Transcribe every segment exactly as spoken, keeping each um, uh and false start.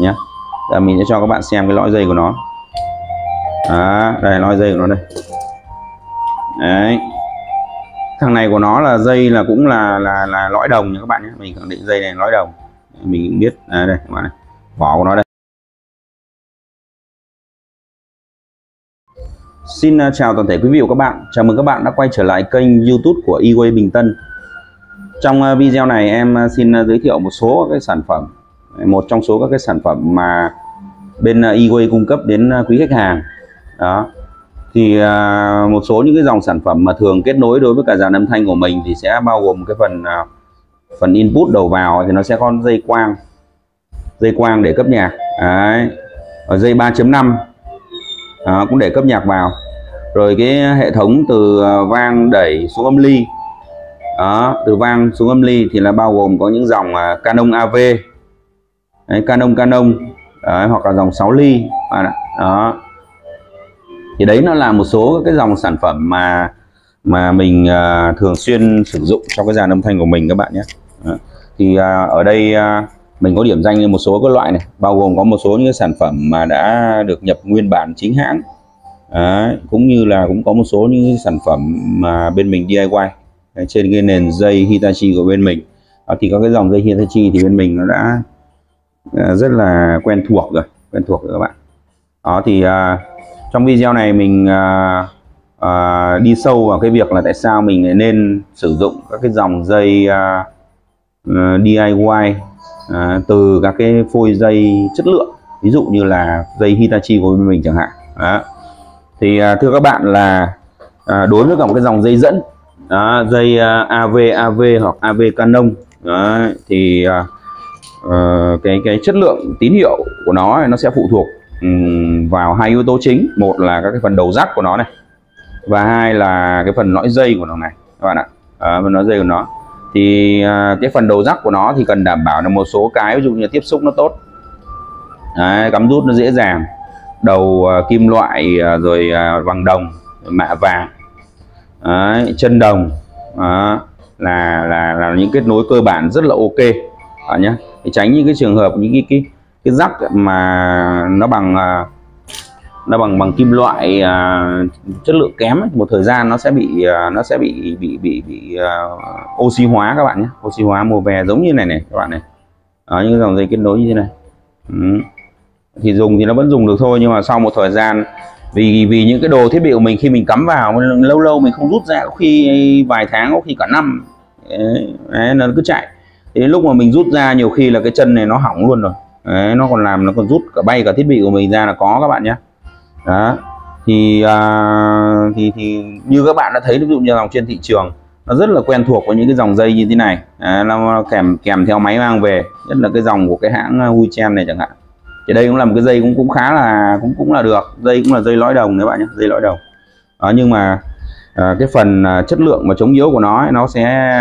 nhé. Giờ mình sẽ cho các bạn xem cái lõi dây của nó. Đó, đây lõi dây của nó đây. Đấy. Thằng này của nó là dây là cũng là là là lõi đồng nha các bạn nhé. Mình khẳng định dây này lõi đồng. Mình cũng biết à, đây các bạn này. Vỏ của nó đây. Xin chào toàn thể quý vị và các bạn. Chào mừng các bạn đã quay trở lại kênh YouTube của Eway Bình Tân. Trong video này em xin giới thiệu một số cái sản phẩm, một trong số các cái sản phẩm mà bên Eway cung cấp đến quý khách hàng. Đó. Thì một số những cái dòng sản phẩm mà thường kết nối đối với cả dàn âm thanh của mình thì sẽ bao gồm cái phần phần input đầu vào thì nó sẽ có dây quang, dây quang để cấp nhạc. Đấy. Ở dây ba chấm năm à, cũng để cấp nhạc vào. Rồi cái hệ thống từ vang đẩy xuống âm ly. Đó, từ vang xuống âm ly thì là bao gồm có những dòng uh, Canon a vê, đấy, Canon Canon đấy, hoặc là dòng sáu ly à, đó. Thì đấy nó là một số cái dòng sản phẩm mà mà mình uh, thường xuyên sử dụng trong cái dàn âm thanh của mình các bạn nhé. Đó. Thì uh, ở đây uh, mình có điểm danh một số các loại này, bao gồm có một số những cái sản phẩm mà đã được nhập nguyên bản chính hãng. Đấy, cũng như là cũng có một số những sản phẩm mà bên mình đê i y. Đấy, trên cái nền dây Hitachi của bên mình. Đó, thì có cái dòng dây Hitachi thì bên mình nó đã rất là quen thuộc rồi, quen thuộc rồi các bạn. Đó thì uh, trong video này mình uh, uh, đi sâu vào cái việc là tại sao mình nên sử dụng các cái dòng dây uh, uh, đê i y uh, từ các cái phôi dây chất lượng, ví dụ như là dây Hitachi của bên mình chẳng hạn. Đó. Thì uh, thưa các bạn là uh, đối với cả một cái dòng dây dẫn. Đó, dây uh, a vê a vê hoặc a vê Canon. Đó, thì uh, uh, cái cái chất lượng tín hiệu của nó nó sẽ phụ thuộc um, vào hai yếu tố chính, một là các cái phần đầu rắc của nó này và hai là cái phần lõi dây của nó này các bạn ạ. Đó, phần lõi dây của nó thì uh, cái phần đầu rắc của nó thì cần đảm bảo là một số cái, ví dụ như tiếp xúc nó tốt. Đấy, cắm rút nó dễ dàng, đầu uh, kim loại uh, rồi uh, bằng đồng, mạ vàng. Đấy, chân đồng. Đó, là, là là những kết nối cơ bản rất là ok à, nhé. Để tránh những cái trường hợp những cái cái cái rắc mà nó bằng nó bằng bằng kim loại uh, chất lượng kém ấy, một thời gian nó sẽ bị uh, nó sẽ bị bị bị, bị uh, oxy hóa các bạn nhé, oxy hóa mùa về giống như này này các bạn này. Đó, những dòng dây kết nối như thế này ừ. Thì dùng thì nó vẫn dùng được thôi, nhưng mà sau một thời gian Vì vì những cái đồ thiết bị của mình khi mình cắm vào lâu lâu mình không rút ra, có khi vài tháng, có khi cả năm. Đấy, nó cứ chạy. Đến lúc mà mình rút ra nhiều khi là cái chân này nó hỏng luôn rồi. Đấy, nó còn làm, nó còn rút cả bay cả thiết bị của mình ra là có các bạn nhé. Đó. Thì, à, thì, thì như các bạn đã thấy, ví dụ như dòng trên thị trường nó rất là quen thuộc với những cái dòng dây như thế này. Đấy, nó kèm kèm theo máy mang về, nhất là cái dòng của cái hãng Huy Chen này chẳng hạn. Thì đây cũng là một cái dây cũng cũng khá là cũng cũng là được, dây cũng là dây lõi đồng đấy bạn nhé, dây lõi đồng. Đó, nhưng mà à, cái phần à, chất lượng và chống yếu của nó ấy, nó sẽ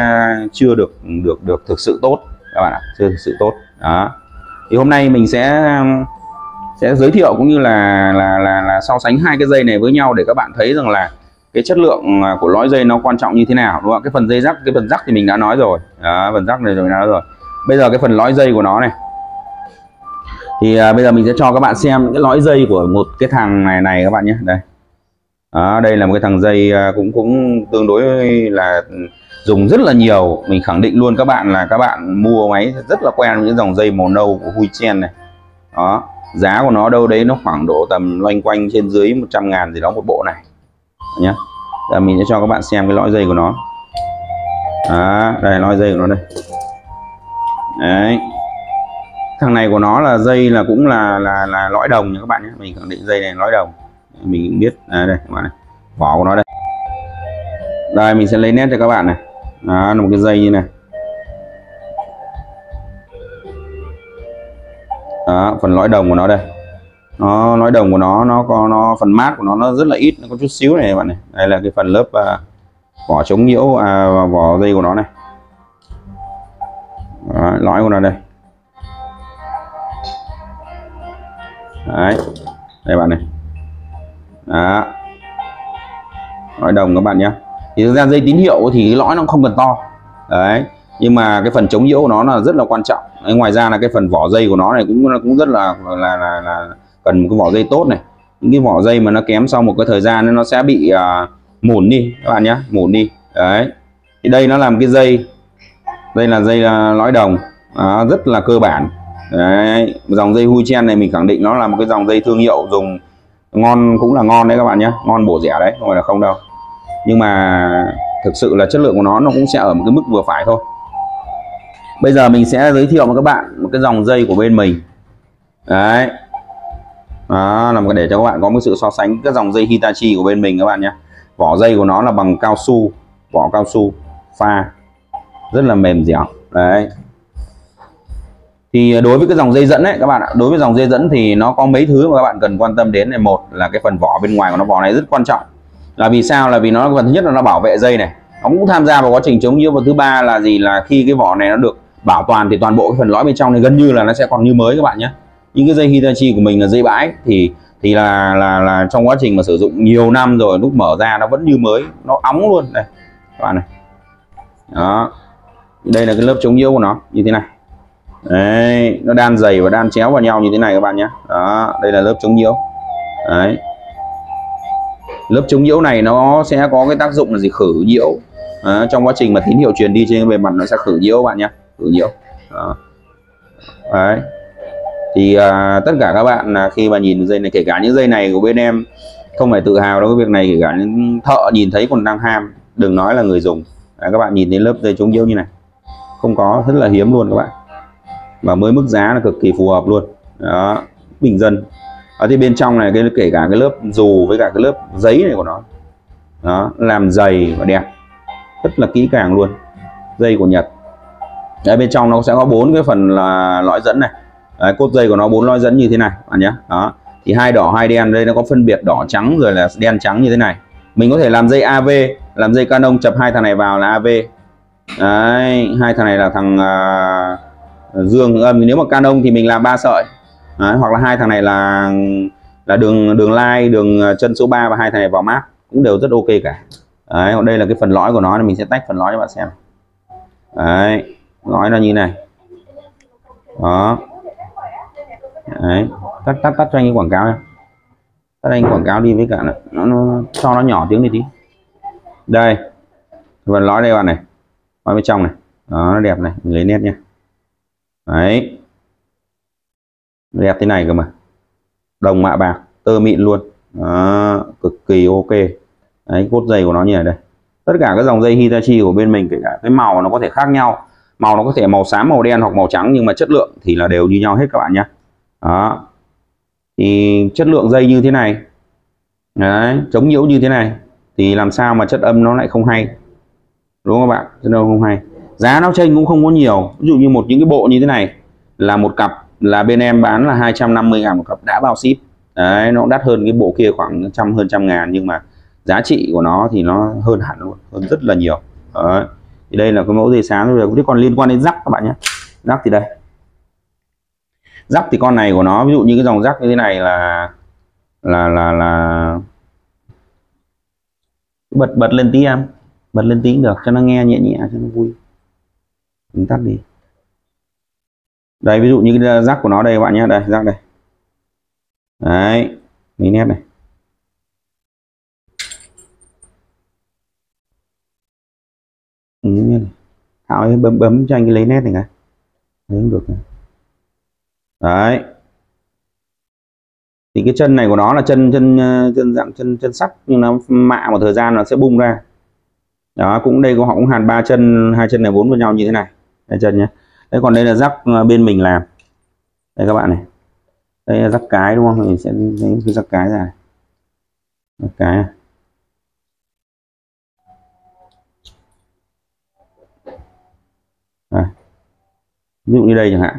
chưa được được được thực sự tốt các bạn ạ, chưa thực sự tốt. Đó. Thì hôm nay mình sẽ sẽ giới thiệu cũng như là là là, là so sánh hai cái dây này với nhau để các bạn thấy rằng là cái chất lượng của lõi dây nó quan trọng như thế nào, đúng không? Cái phần dây rắc, cái phần rắc thì mình đã nói rồi. Đó, phần rắc này rồi nói rồi. Bây giờ cái phần lõi dây của nó này. Thì à, bây giờ mình sẽ cho các bạn xem cái lõi dây của một cái thằng này này các bạn nhé. Đây. Đó, đây là một cái thằng dây à, cũng cũng tương đối là dùng rất là nhiều. Mình khẳng định luôn các bạn là các bạn mua máy rất là quen với những dòng dây màu nâu của Huy Chen này. Đó, giá của nó đâu đấy nó khoảng độ tầm loanh quanh trên dưới một trăm ngàn gì đó một bộ này. Đó nhé. Giờ mình sẽ cho các bạn xem cái lõi dây của nó. Đó, đây lõi dây của nó đây. Đấy. Thằng này của nó là dây là cũng là là là lõi đồng nha các bạn nhé. Mình khẳng định dây này lõi đồng. Mình cũng biết à, đây các bạn này. Vỏ của nó đây. Đây mình sẽ lấy nét cho các bạn này. Đó, là một cái dây như này. Đó, phần lõi đồng của nó đây. Nó lõi đồng của nó nó có nó phần mát của nó nó rất là ít, nó có chút xíu này các bạn này. Đây là cái phần lớp à, vỏ chống nhiễu à, vỏ dây của nó này. Đó, lõi của nó đây. Đấy, đây bạn này. Đó. Lõi đồng các bạn nhé. Thì thực ra dây tín hiệu thì lõi nó không cần to. Đấy. nhưng mà cái phần chống nhiễu của nó là rất là quan trọng. Ngoài ra là cái phần vỏ dây của nó này cũng cũng rất là là là, là cần một cái vỏ dây tốt này. Những cái vỏ dây mà nó kém sau một cái thời gian nên nó sẽ bị uh, mủn đi các bạn nhé, mủn đi đấy. Thì đây nó làm cái dây, đây là dây lõi đồng à, rất là cơ bản đấy. Dòng dây Huy Chen này mình khẳng định nó là một cái dòng dây thương hiệu dùng ngon, cũng là ngon đấy các bạn nhé, ngon bổ rẻ đấy, không phải là không đâu. Nhưng mà thực sự là chất lượng của nó nó cũng sẽ ở một cái mức vừa phải thôi. Bây giờ mình sẽ giới thiệu với các bạn một cái dòng dây của bên mình đấy. Đó, làm để cho các bạn có một sự so sánh các dòng dây Hitachi của bên mình các bạn nhé. Vỏ dây của nó là bằng cao su, vỏ cao su pha rất là mềm dẻo đấy. Thì đối với cái dòng dây dẫn đấy các bạn ạ, đối với dòng dây dẫn thì nó có mấy thứ mà các bạn cần quan tâm đến này. Một là cái phần vỏ bên ngoài của nó, vỏ này rất quan trọng. Là vì sao? Là vì nó phần thứ nhất là nó bảo vệ dây này, nó cũng tham gia vào quá trình chống nhiễu. Và thứ ba là gì? Là khi cái vỏ này nó được bảo toàn thì toàn bộ cái phần lõi bên trong này gần như là nó sẽ còn như mới các bạn nhé. Những cái dây Hitachi của mình là dây bãi thì thì là là là trong quá trình mà sử dụng nhiều năm rồi, lúc mở ra nó vẫn như mới, nó óng luôn này các bạn này. Đó, đây là cái lớp chống nhiễu của nó như thế này đấy, nó đan dày và đan chéo vào nhau như thế này các bạn nhé. Đó, đây là lớp chống nhiễu đấy. Lớp chống nhiễu này nó sẽ có cái tác dụng là gì? Khử nhiễu. Đó, trong quá trình mà tín hiệu truyền đi trên bề mặt nó sẽ khử nhiễu các bạn nhé, khử nhiễu. Đó. Đấy. Thì à, tất cả các bạn là khi mà nhìn dây này, kể cả những dây này của bên em không phải tự hào đâu cái việc này, kể cả những thợ nhìn thấy còn đang ham, đừng nói là người dùng. Đấy, các bạn nhìn thấy lớp dây chống nhiễu như này không có, rất là hiếm luôn các bạn, và mới mức giá là cực kỳ phù hợp luôn. Đó, bình dân. Ở thì bên trong này cái kể cả cái lớp dù với cả cái lớp giấy này của nó, nó làm dày và đẹp, rất là kỹ càng luôn, dây của Nhật. Đấy, bên trong nó sẽ có bốn cái phần là lõi dẫn này. Đấy, cốt dây của nó bốn lõi dẫn như thế này bạn nhé. Đó, thì hai đỏ hai đen, đây nó có phân biệt đỏ trắng rồi là đen trắng như thế này. Mình có thể làm dây a vê, làm dây Canon, chập hai thằng này vào là a vê. Đấy, hai thằng này là thằng uh, dương âm. Nếu mà Canon thì mình làm ba sợi. Đấy, hoặc là hai thằng này là là đường đường line, đường chân số ba, và hai thằng này vào mát cũng đều rất ok cả. Đấy, còn đây là cái phần lõi của nó, mình sẽ tách phần lõi cho bạn xem. Đấy, lõi nó như này. Đó. Đấy, tắt tắt tắt cho anh cái quảng cáo nha. Tắt anh quảng cáo đi với cả này. Nó, nó cho nó nhỏ tiếng đi tí. Đây. Phần lõi đây bạn này. Lõi bên trong này. Đó, nó đẹp này, mình lấy nét nha. Đấy. Đẹp thế này cơ mà, đồng mạ bạc tơ mịn luôn. Đó, cực kỳ ok. Đấy, cốt dây của nó như này đây. Tất cả các dòng dây Hitachi của bên mình, kể cả cái màu nó có thể khác nhau, màu nó có thể màu xám, màu đen hoặc màu trắng, nhưng mà chất lượng thì là đều như nhau hết các bạn nhé. Đó, thì chất lượng dây như thế này đấy, chống nhiễu như thế này thì làm sao mà chất âm nó lại không hay, đúng không các bạn? Chất âm không hay, giá nó chênh cũng không có nhiều. Ví dụ như một những cái bộ như thế này là một cặp, là bên em bán là hai trăm năm mươi ngàn một cặp đã bao ship. Đấy, nó đắt hơn cái bộ kia khoảng trăm hơn trăm ngàn, nhưng mà giá trị của nó thì nó hơn hẳn luôn, hơn rất là nhiều. Đấy, thì đây là cái mẫu dây sáng rồi. Còn liên quan đến rắc các bạn nhé, rắc thì đây, rắc thì con này của nó, ví dụ như cái dòng rắc như thế này là là là là bật bật lên tí, em bật lên tí cũng được cho nó nghe nhẹ nhẹ cho nó vui. Mình tắt đi. Đây, ví dụ như cái rắc của nó đây các bạn nhé, đây rắc đây. Đấy, mấy nét này. Thảo ấy bấm bấm cho anh cái lấy nét này cả. Đấy cũng được này. Đấy. Thì cái chân này của nó là chân chân chân dạng chân chân sắt, nhưng nó mạ một thời gian nó sẽ bung ra. Đó, cũng đây của họ cũng hàn ba chân, hai chân này vốn vào nhau như thế này. Đây chân nhé. Đấy, còn đây là rắc bên mình làm. Đây các bạn này. Đây là rắc cái đúng không? Mình sẽ lấy cái rắc cái ra. Rắc cái. À. Ví dụ như đây chẳng hạn.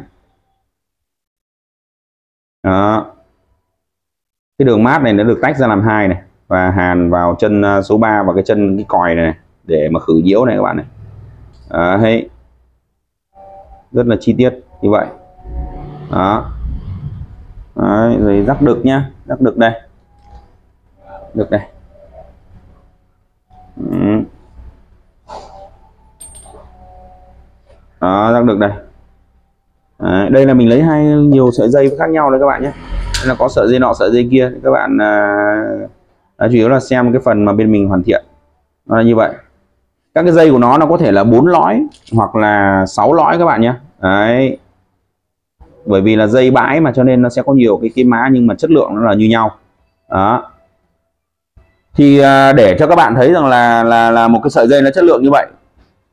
Đó. Cái đường mát này nó được tách ra làm hai này và hàn vào chân số ba và cái chân cái còi này, này để mà khử nhiễu này các bạn này. À, hay. Rất là chi tiết như vậy. Đó. Đấy, rồi rắc đực nhá, rắc đực đây, đực đây. Ừ. Đó, đang được đây. Đấy, đây là mình lấy hai nhiều sợi dây khác nhau đấy các bạn nhé. Đây là có sợi dây nọ sợi dây kia. Các bạn à, chủ yếu là xem cái phần mà bên mình hoàn thiện. Đó là như vậy. Các cái dây của nó nó có thể là bốn lõi hoặc là sáu lõi các bạn nhé. Đấy. Bởi vì là dây bãi mà cho nên nó sẽ có nhiều cái cái mã nhưng mà chất lượng nó là như nhau. Đó. Thì à, để cho các bạn thấy rằng là là là một cái sợi dây nó chất lượng như vậy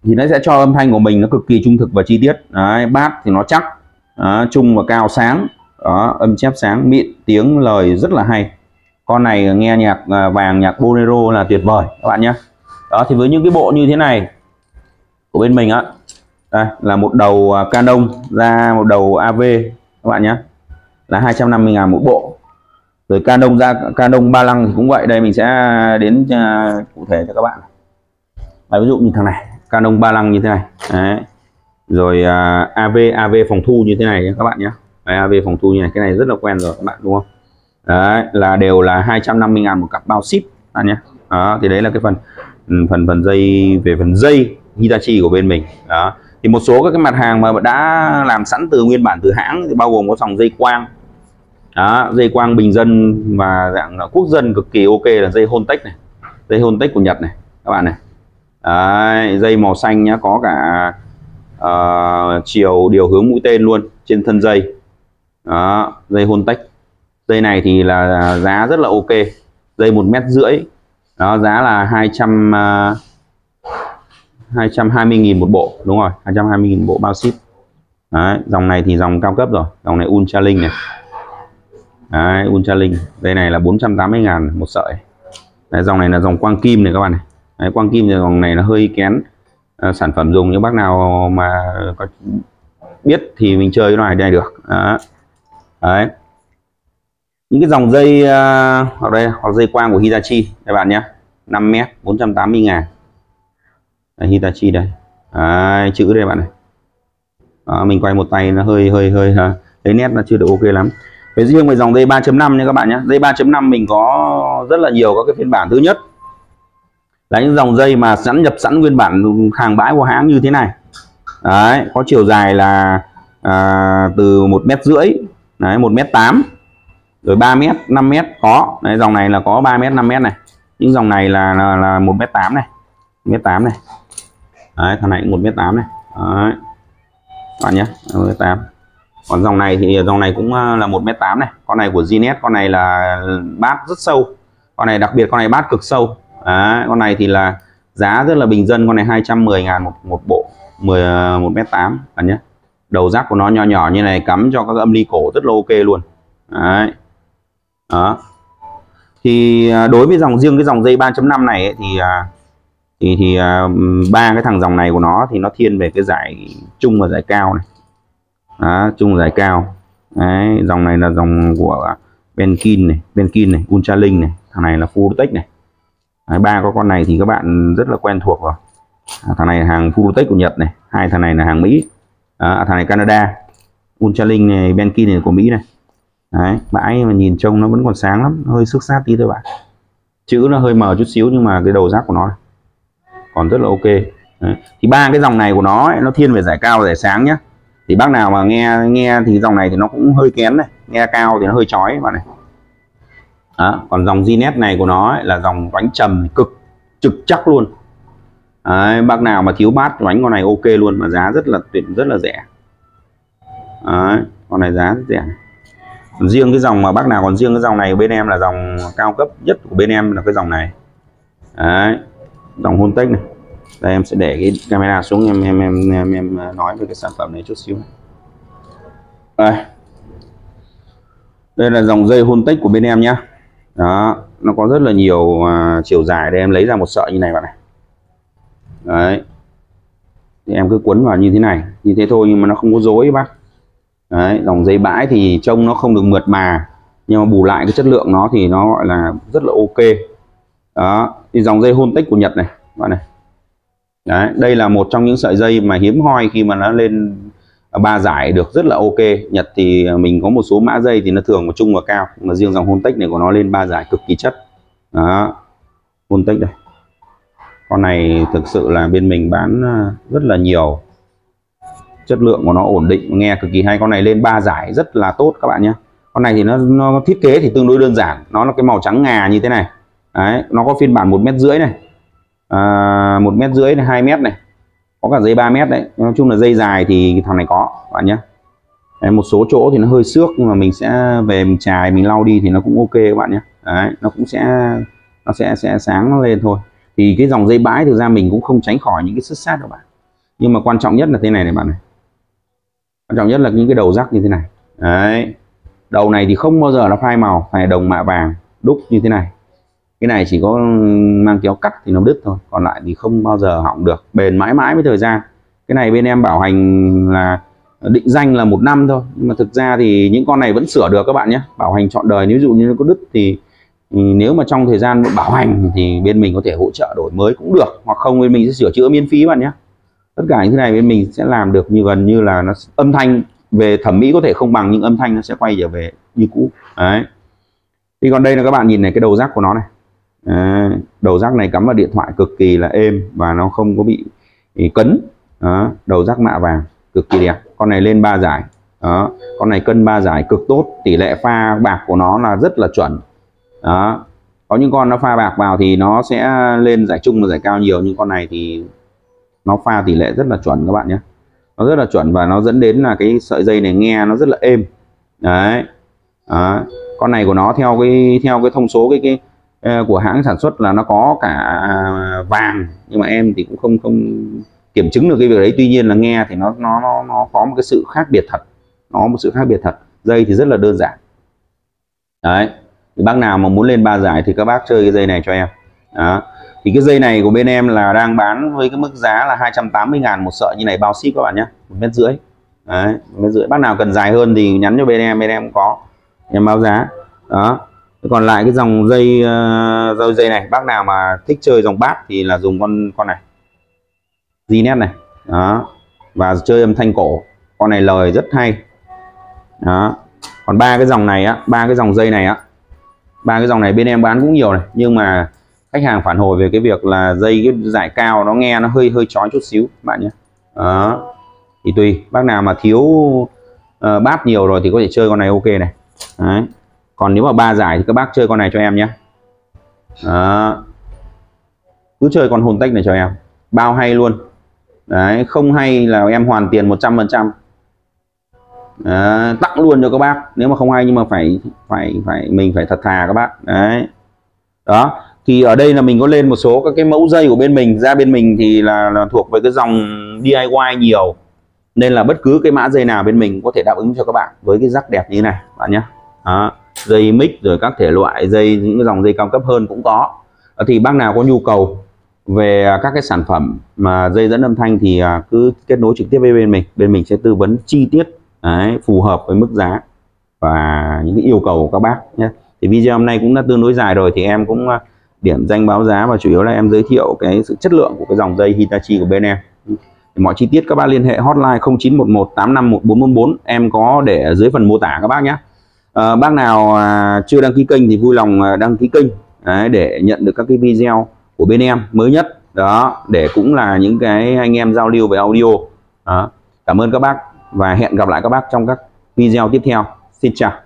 thì nó sẽ cho âm thanh của mình nó cực kỳ trung thực và chi tiết. Đấy, bass thì nó chắc, đó, trung và cao sáng, đó, âm chép sáng mịn, tiếng lời rất là hay. Con này nghe nhạc vàng, nhạc bolero là tuyệt vời các bạn nhé. Đó thì với những cái bộ như thế này của bên mình á, đây là một đầu Canon ra một đầu a vê các bạn nhé, là hai trăm năm mươi ngàn một bộ. Rồi Canon ra Canon ba lăng thì cũng vậy, đây mình sẽ đến cụ thể cho các bạn. Đấy, ví dụ như thằng này Canon ba lăng như thế này. Đấy. Rồi uh, a vê a vê phòng thu như thế này nhé, các bạn nhé. Đấy, a vê phòng thu như này, cái này rất là quen rồi các bạn đúng không? Đấy, là đều là hai trăm năm mươi ngàn một cặp bao ship các bạn nhé. Đó, thì đấy là cái phần phần phần dây về phần dây Hitachi của bên mình. Đó. Thì một số các cái mặt hàng mà đã làm sẵn từ nguyên bản từ hãng thì bao gồm có dòng dây quang. Đó, dây quang bình dân và dạng quốc dân cực kỳ ok là dây Hontech này, dây Hontech của Nhật này, các bạn này. Đấy, dây màu xanh nhá, có cả uh, chiều điều hướng mũi tên luôn trên thân dây. Đó, dây Hontech. Dây này thì là giá rất là ok. Dây một mét rưỡi. Đó, giá là hai trăm hai mươi nghìn một bộ, đúng rồi, hai trăm hai mươi nghìn một bộ bao ship. Đấy, dòng này thì dòng cao cấp rồi, dòng này UltraLink này. Đấy, UltraLink. Dây này là bốn trăm tám mươi ngàn một sợi. Đấy, dòng này là dòng quang kim này các bạn này. Đấy, quang kim thì dòng này là hơi kén à, sản phẩm dùng, những bác nào mà có biết thì mình chơi cái này đây được. Đó. Đấy. Những cái dòng dây uh, hoặc đây hoặc dây quang của Hitachi các bạn nhé, năm mét bốn trăm tám mươi ngàn. Đấy, Hitachi đây. Đấy, chữ đây bạn này. Đó, mình quay một tay nó hơi hơi hơi ha. Đấy, nét nó chưa được ok lắm. Với riêng về dòng dây ba chấm năm nha các bạn nhé. Dây ba chấm năm mình có rất là nhiều các cái phiên bản. Thứ nhất là những dòng dây mà sẵn nhập sẵn nguyên bản hàng bãi của hãng như thế này. Đấy, có chiều dài là à, từ một mét rưỡi, đấy, một mét tám, rồi ba mét, năm mét có. Đấy, dòng này là có ba mét, năm mét này. Những dòng này là là, là một mét tám này, mét tám này. Đấy, thằng này cũng một mét tám này. Đấy, các bạn nhé, một mét tám. Còn dòng này thì dòng này cũng là một mét tám này. Con này của Znet, con này là bát rất sâu. Con này đặc biệt, con này bát cực sâu. Đấy, con này thì là giá rất là bình dân, con này hai trăm mười ngàn một, một bộ, một mét tám bạn nhé. Đầu giáp của nó nhỏ nhỏ như này, cắm cho các âm ly cổ rất là ok luôn. Đấy. Đó. Thì đối với dòng riêng cái dòng dây ba chấm năm này ấy, thì thì thì ba cái thằng dòng này của nó thì nó thiên về cái giải trung và giải cao này. Đó, trung giải cao. Đấy, dòng này là dòng của Belkin này, Belkin này, UltraLink này, thằng này là Purotex này. Ba có con này thì các bạn rất là quen thuộc rồi. À, thằng này là hàng Purotex của Nhật này, hai thằng này là hàng Mỹ. À, thằng này Canada, UltraLink này, Belkin này của Mỹ này. Đấy, bãi mà nhìn trông nó vẫn còn sáng lắm, hơi xước sát tí thôi bạn. Chữ nó hơi mờ chút xíu nhưng mà cái đầu giáp của nó này còn rất là ok. Đấy. Thì ba cái dòng này của nó ấy, nó thiên về giải cao giải sáng nhá. Thì bác nào mà nghe nghe thì dòng này thì nó cũng hơi kén này, nghe cao thì nó hơi chói bạn này. Đó. Còn dòng Znet này của nó ấy, là dòng đánh trầm cực trực chắc luôn. Đấy, bác nào mà thiếu bát đánh con này ok luôn, mà giá rất là tuyệt, rất là rẻ. Đấy, con này giá rất rẻ. Còn riêng cái dòng mà bác nào còn riêng cái dòng này bên em là dòng cao cấp nhất của bên em là cái dòng này. Đấy, dòng Hontech này. Đây em sẽ để cái camera xuống, em em em em, em nói về cái sản phẩm này chút xíu. Đây. Đây là dòng dây Hontech của bên em nhé. Đó, nó có rất là nhiều uh, chiều dài. Đây em lấy ra một sợi như này bạn này. Đấy, thì em cứ quấn vào như thế này, như thế thôi nhưng mà nó không có rối bác. Đấy, dòng dây bãi thì trông nó không được mượt mà nhưng mà bù lại cái chất lượng nó thì nó gọi là rất là ok. Đó, thì dòng dây Hontech của Nhật này, bạn này. Đấy, đây là một trong những sợi dây mà hiếm hoi khi mà nó lên ba giải được rất là ok. Nhật thì mình có một số mã dây thì nó thường một trung và cao, mà riêng dòng Hontech này của nó lên ba giải cực kỳ chất. Đó, Hontech đây. Con này thực sự là bên mình bán rất là nhiều. chất lượng của nó ổn định, nghe cực kỳ hay. Con này lên ba giải rất là tốt các bạn nhé. Con này thì nó, nó thiết kế thì tương đối đơn giản, nó là cái màu trắng ngà như thế này. Đấy, nó có phiên bản một mét rưỡi này, một mét rưỡi này, hai mét này, có cả dây ba mét đấy. Nói chung là dây dài thì thằng này có các bạn nhé. Đấy, một số chỗ thì nó hơi xước nhưng mà mình sẽ về mình chài mình lau đi thì nó cũng ok các bạn nhé. Đấy, nó cũng sẽ nó sẽ sẽ sáng nó lên thôi. Thì cái dòng dây bãi thực ra mình cũng không tránh khỏi những cái xước sát đâu bạn, nhưng mà quan trọng nhất là thế này này bạn này, quan trọng nhất là những cái đầu rắc như thế này. Đấy, đầu này thì không bao giờ nó phai màu, phải đồng mạ vàng đúc như thế này. Cái này chỉ có mang kéo cắt thì nó đứt thôi, còn lại thì không bao giờ hỏng được, bền mãi mãi với thời gian. Cái này bên em bảo hành là định danh là một năm thôi, nhưng mà thực ra thì những con này vẫn sửa được các bạn nhé, bảo hành trọn đời. Nếu dụ như nó có đứt thì nếu mà trong thời gian bảo hành thì bên mình có thể hỗ trợ đổi mới cũng được, hoặc không bên mình sẽ sửa chữa miễn phí bạn nhé. Tất cả những thứ này bên mình sẽ làm được, như gần như là nó âm thanh về thẩm mỹ có thể không bằng nhưng âm thanh nó sẽ quay trở về như cũ. Đấy, thì còn đây là các bạn nhìn này, cái đầu rác của nó này. Đấy, đầu rác này cắm vào điện thoại cực kỳ là êm và nó không có bị cấn. Đó, đầu rác mạ vàng cực kỳ đẹp. Con này lên ba giải. Đó, con này cân ba giải cực tốt, tỷ lệ pha bạc của nó là rất là chuẩn. Đó, có những con nó pha bạc vào thì nó sẽ lên giải trung và giải cao nhiều, nhưng con này thì nó pha tỷ lệ rất là chuẩn các bạn nhé, nó rất là chuẩn và nó dẫn đến là cái sợi dây này nghe nó rất là êm. Đấy, đó. Con này của nó theo cái theo cái thông số cái cái của hãng sản xuất là nó có cả vàng, nhưng mà em thì cũng không không kiểm chứng được cái việc đấy. Tuy nhiên là nghe thì nó nó nó, nó có một cái sự khác biệt thật, nó một sự khác biệt thật. Dây thì rất là đơn giản. Đấy, thì bác nào mà muốn lên ba giải thì các bác chơi cái dây này cho em. Đó, thì cái dây này của bên em là đang bán với cái mức giá là hai trăm tám mươi ngàn một sợi như này, bao ship các bạn nhé, một mét rưỡi. Đấy, một mét rưỡi. Bác nào cần dài hơn thì nhắn cho bên em, bên em cũng có, em báo giá. Đó, còn lại cái dòng dây dây dây này, bác nào mà thích chơi dòng bát thì là dùng con con này Znet này. Đó, và chơi âm thanh cổ, con này lời rất hay. Đó, còn ba cái dòng này á, ba cái dòng dây này á, ba cái dòng này bên em bán cũng nhiều này, nhưng mà khách hàng phản hồi về cái việc là dây cái giải cao nó nghe nó hơi hơi chói chút xíu bạn nhé. Đó, thì tùy bác nào mà thiếu uh, bát nhiều rồi thì có thể chơi con này ok này. Đấy, còn nếu mà ba giải thì các bác chơi con này cho em nhé. Đó, cứ chơi con Hontech này cho em, bao hay luôn. Đấy, không hay là em hoàn tiền một trăm phần trăm tặng luôn cho các bác, nếu mà không hay, nhưng mà phải phải phải mình phải thật thà các bác. Đấy, đó thì ở đây là mình có lên một số các cái mẫu dây của bên mình ra. Bên mình thì là, là thuộc về cái dòng đê i i nhiều, nên là bất cứ cái mã dây nào bên mình có thể đáp ứng cho các bạn với cái rắc đẹp như thế này bạn nhé. Đó, dây mic rồi các thể loại dây, những dòng dây cao cấp hơn cũng có. Thì bác nào có nhu cầu về các cái sản phẩm mà dây dẫn âm thanh thì cứ kết nối trực tiếp với bên mình, bên mình sẽ tư vấn chi tiết. Đấy, phù hợp với mức giá và những cái yêu cầu của các bác nhé. Thì video hôm nay cũng đã tương đối dài rồi, thì em cũng điểm danh báo giá và chủ yếu là em giới thiệu cái sự chất lượng của cái dòng dây Hitachi của bên em. Thì mọi chi tiết các bác liên hệ hotline không chín một một tám năm một bốn bốn bốn, em có để ở dưới phần mô tả các bác nhé. À, bác nào à, chưa đăng ký kênh thì vui lòng à, đăng ký kênh. Đấy, để nhận được các cái video của bên em mới nhất đó, để cũng là những cái anh em giao lưu về audio. Đó, cảm ơn các bác và hẹn gặp lại các bác trong các video tiếp theo. Xin chào.